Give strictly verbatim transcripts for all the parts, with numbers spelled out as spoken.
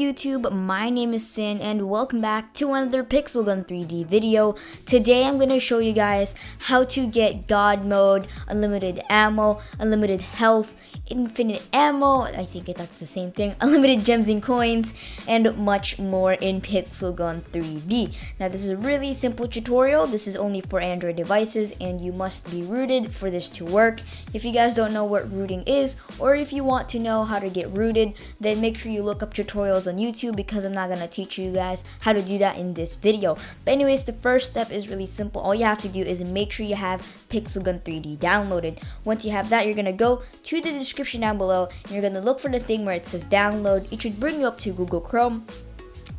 YouTube, my name is Sin and welcome back to another Pixel Gun three D video. Today I'm going to show you guys how to get God mode, unlimited ammo, unlimited health, infinite ammo, I think that's the same thing, unlimited gems and coins, and much more in Pixel Gun three D. Now this is a really simple tutorial. This is only for Android devices and you must be rooted for this to work. If you guys don't know what rooting is, or if you want to know how to get rooted, then make sure you look up tutorials on YouTube because I'm not going to teach you guys how to do that in this video. But anyways, the first step is really simple. All you have to do is make sure you have Pixel Gun three D downloaded. Once you have that, you're going to go to the description down below and you're going to look for the thing where it says download. It should bring you up to Google Chrome.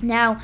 Now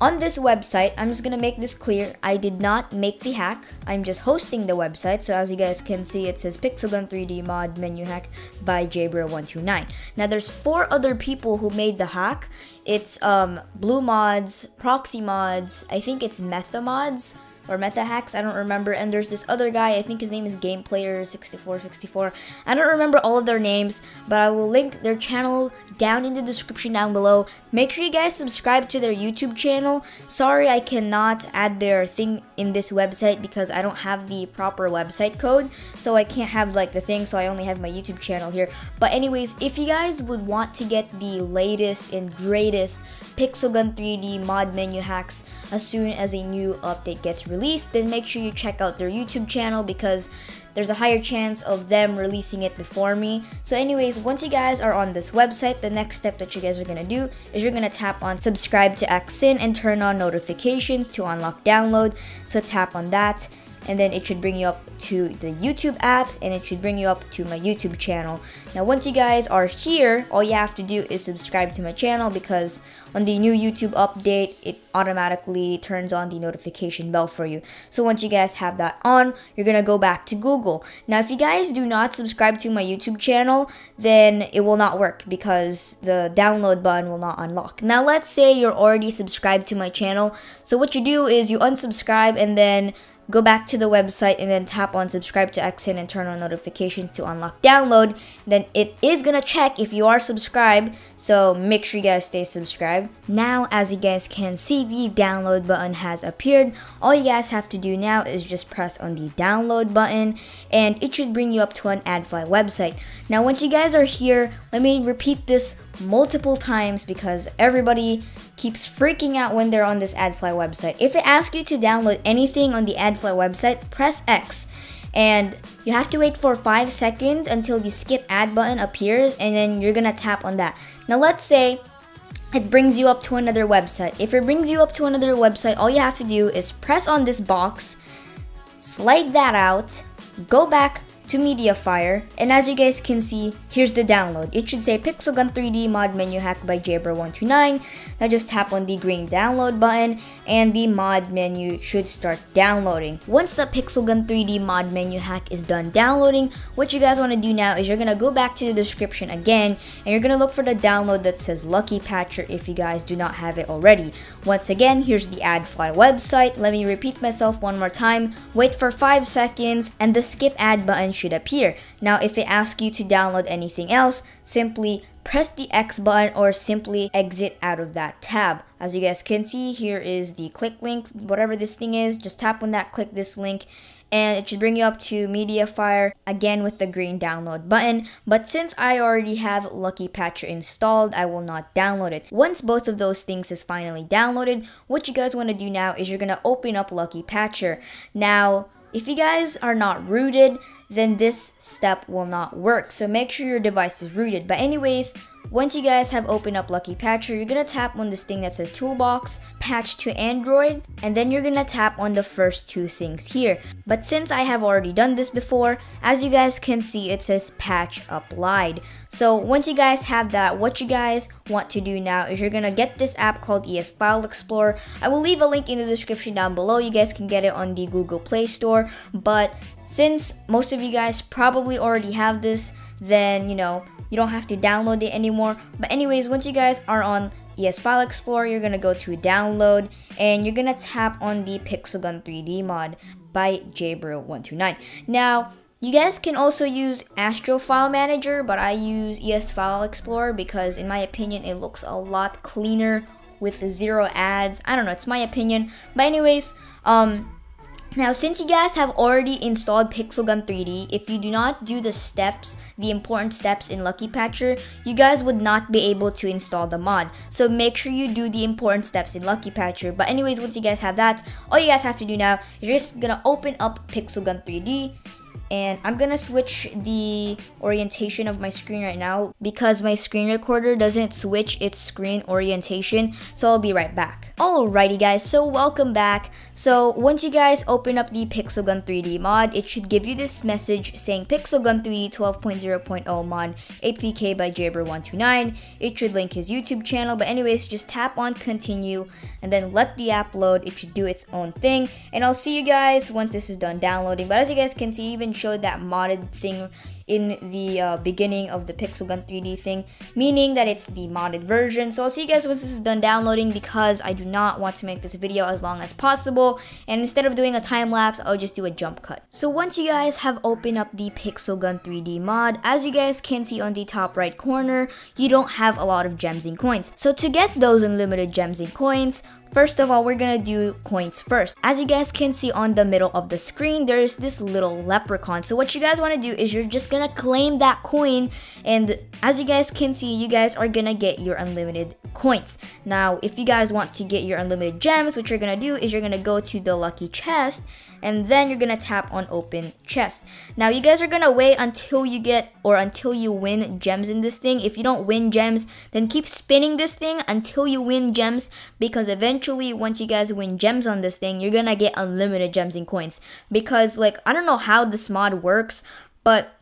on this website, I'm just going to make this clear, I did not make the hack, I'm just hosting the website. So as you guys can see, it says Pixel Gun three D mod menu hack by J bro one two nine. Now there's four other people who made the hack. It's um Blue Mods, Proxy Mods, I think it's MethaZzMoDz or MetaHacks, I don't remember, and there's this other guy, I think his name is GamePlayer sixty-four sixty-four. I don't remember all of their names, but I will link their channel down in the description down below. Make sure you guys subscribe to their YouTube channel. Sorry, I cannot add their thing in this website because I don't have the proper website code, so I can't have like the thing, so I only have my YouTube channel here. But anyways, if you guys would want to get the latest and greatest Pixel Gun three D mod menu hacks as soon as a new update gets released, Released, then make sure you check out their YouTube channel because there's a higher chance of them releasing it before me. So anyways, once you guys are on this website, the next step that you guys are going to do is you're going to tap on subscribe to xSyn and turn on notifications to unlock download. So tap on that and then it should bring you up to the YouTube app and it should bring you up to my YouTube channel. Now once you guys are here, all you have to do is subscribe to my channel because on the new YouTube update, it automatically turns on the notification bell for you. So once you guys have that on, you're going to go back to Google. Now if you guys do not subscribe to my YouTube channel, then it will not work because the download button will not unlock. Now let's say you're already subscribed to my channel. So what you do is you unsubscribe and then go back to the website and then tap on subscribe to xSyn and turn on notifications to unlock download. Then it is going to check if you are subscribed, so make sure you guys stay subscribed. Now as you guys can see, the download button has appeared. All you guys have to do now is just press on the download button and it should bring you up to an AdFly website. Now once you guys are here, let me repeat this multiple times because everybody keeps freaking out when they're on this AdFly website. If it asks you to download anything on the AdFly website, press X and you have to wait for five seconds until the skip ad button appears and then you're gonna tap on that. Now let's say it brings you up to another website. If it brings you up to another website, all you have to do is press on this box, slide that out, go back to MediaFire, and as you guys can see, here's the download. It should say Pixel Gun three D mod menu hack by J bro one two nine. Now just tap on the green download button and the mod menu should start downloading. Once the Pixel Gun three D mod menu hack is done downloading, what you guys want to do now is you're gonna go back to the description again and you're gonna look for the download that says Lucky Patcher if you guys do not have it already. Once again, here's the AdFly website. Let me repeat myself one more time. Wait for five seconds and the skip ad button should appear. Now if it asks you to download anything else, simply press the X button or simply exit out of that tab. As you guys can see, here is the click link, whatever this thing is, just tap on that, click this link, and it should bring you up to MediaFire again with the green download button. But since I already have Lucky Patcher installed, I will not download it. Once both of those things is finally downloaded, what you guys want to do now is you're going to open up Lucky Patcher. Now if you guys are not rooted, then this step will not work. So make sure your device is rooted. But anyways, once you guys have opened up Lucky Patcher, you're gonna tap on this thing that says toolbox, patch to Android, and then you're gonna tap on the first two things here. But since I have already done this before, as you guys can see, it says patch applied. So once you guys have that, what you guys want to do now is you're gonna get this app called E S File Explorer. I will leave a link in the description down below. You guys can get it on the Google Play Store, but since most of you guys probably already have this, then you know you don't have to download it anymore. But anyways, once you guys are on E S File Explorer, you're gonna go to download and you're gonna tap on the Pixel Gun three D mod by J bro one two nine. Now You guys can also use Astro File Manager, but I use E S File Explorer because in my opinion it looks a lot cleaner with zero ads. I don't know, it's my opinion. But anyways, um now since you guys have already installed Pixel Gun three D, if you do not do the steps, the important steps in Lucky Patcher, you guys would not be able to install the mod. So make sure you do the important steps in Lucky Patcher. But anyways, once you guys have that, all you guys have to do now is you're just gonna open up Pixel Gun three D. And I'm gonna switch the orientation of my screen right now because my screen recorder doesn't switch its screen orientation, so I'll be right back. Alrighty guys, so welcome back. So once you guys open up the Pixel Gun three D mod, it should give you this message saying Pixel Gun three D twelve point oh point oh mod A P K by Jbro one two nine. It should link his YouTube channel, but anyways, just tap on continue and then let the app load. It should do its own thing, and I'll see you guys once this is done downloading. But as you guys can see, even showed that modded thing in the uh, beginning of the Pixel Gun three D thing, meaning that it's the modded version. So I'll see you guys once this is done downloading because I do not want to make this video as long as possible, and instead of doing a time lapse, I'll just do a jump cut. So once you guys have opened up the Pixel Gun three D mod, as you guys can see on the top right corner, you don't have a lot of gems and coins. So to get those unlimited gems and coins, first of all, we're gonna do coins first. As you guys can see on the middle of the screen, there's this little leprechaun. So what you guys wanna do is you're just gonna claim that coin, and as you guys can see, you guys are gonna get your unlimited coins. Now, if you guys want to get your unlimited gems, what you're gonna do is you're gonna go to the lucky chest, and then you're gonna tap on open chest. Now, you guys are gonna wait until you get or until you win gems in this thing. If you don't win gems, then keep spinning this thing until you win gems, because eventually Eventually, once you guys win gems on this thing, you're gonna get unlimited gems and coins. Because, like, I don't know how this mod works, but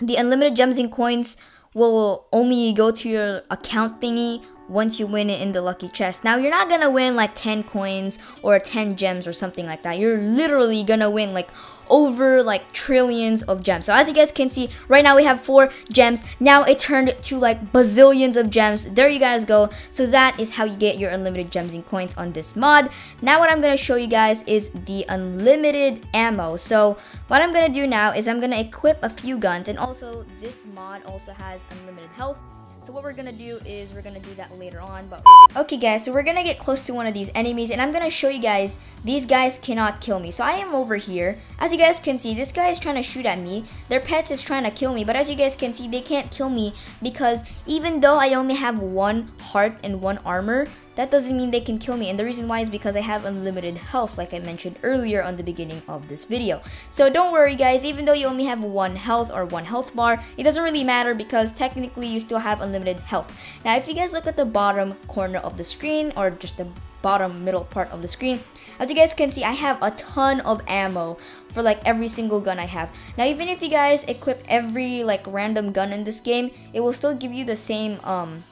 the unlimited gems and coins will only go to your account thingy once you win it in the lucky chest. Now, you're not gonna win like ten coins or ten gems or something like that. You're literally gonna win like over like trillions of gems. So as you guys can see, right now we have four gems. Now it turned to like bazillions of gems. There you guys go. So that is how you get your unlimited gems and coins on this mod. Now what I'm gonna show you guys is the unlimited ammo. So what I'm gonna do now is I'm gonna equip a few guns, and also this mod also has unlimited health. So what we're gonna do is we're gonna do that later on, but okay guys, so we're gonna get close to one of these enemies, and I'm gonna show you guys these guys cannot kill me. So I am over here. As you guys can see, this guy is trying to shoot at me. Their pets is trying to kill me, but as you guys can see, they can't kill me because even though I only have one heart and one armor, that doesn't mean they can kill me. And the reason why is because I have unlimited health, like I mentioned earlier on the beginning of this video. So don't worry guys, even though you only have one health or one health bar, it doesn't really matter because technically you still have unlimited health. Now if you guys look at the bottom corner of the screen, or just the bottom middle part of the screen, as you guys can see, I have a ton of ammo for like every single gun I have. Now even if you guys equip every like random gun in this game, it will still give you the same um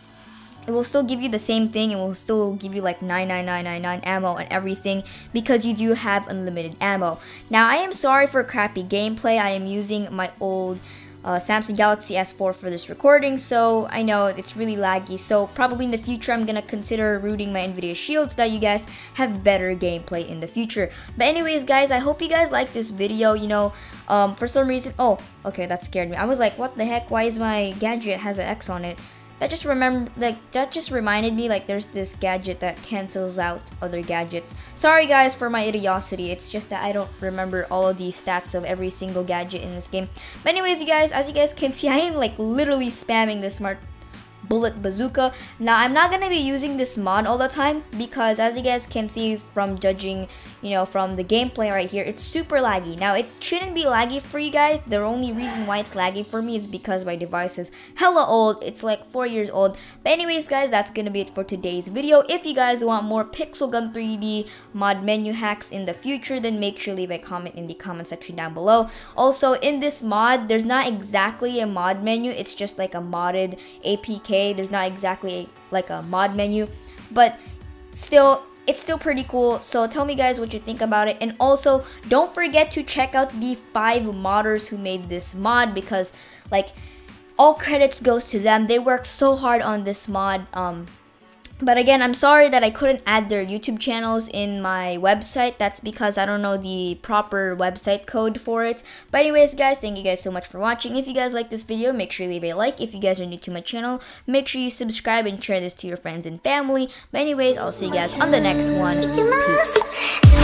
It will still give you the same thing. It will still give you like nine nine nine nine nine ammo and everything because you do have unlimited ammo. Now, I am sorry for crappy gameplay. I am using my old uh, Samsung Galaxy S four for this recording, so I know it's really laggy. So probably in the future, I'm gonna consider rooting my Nvidia Shield so that you guys have better gameplay in the future. But anyways, guys, I hope you guys like this video. You know, um, for some reason, oh, okay, that scared me. I was like, what the heck? Why is my gadget has an X on it? That just remember, like that just reminded me, like there's this gadget that cancels out other gadgets. Sorry guys for my idiocy. It's just that I don't remember all of the stats of every single gadget in this game. But anyways, you guys, as you guys can see, I am like literally spamming this smart bullet bazooka. Now I'm not gonna be using this mod all the time because as you guys can see from judging, you know, from the gameplay right here, it's super laggy. Now it shouldn't be laggy for you guys. The only reason why it's laggy for me is because my device is hella old. It's like four years old. But anyways guys, that's gonna be it for today's video. If you guys want more Pixel Gun three D mod menu hacks in the future, then make sure to leave a comment in the comment section down below. Also in this mod, there's not exactly a mod menu. It's just like a modded A P K. There's not exactly a, like a mod menu, but still it's still pretty cool. So tell me guys what you think about it, and also don't forget to check out the five modders who made this mod because like all credits goes to them. They worked so hard on this mod. um But again, I'm sorry that I couldn't add their YouTube channels in my website. That's because I don't know the proper website code for it. But anyways, guys, thank you guys so much for watching. If you guys like this video, make sure you leave a like. If you guys are new to my channel, make sure you subscribe and share this to your friends and family. But anyways, I'll see you guys on the next one. Peace.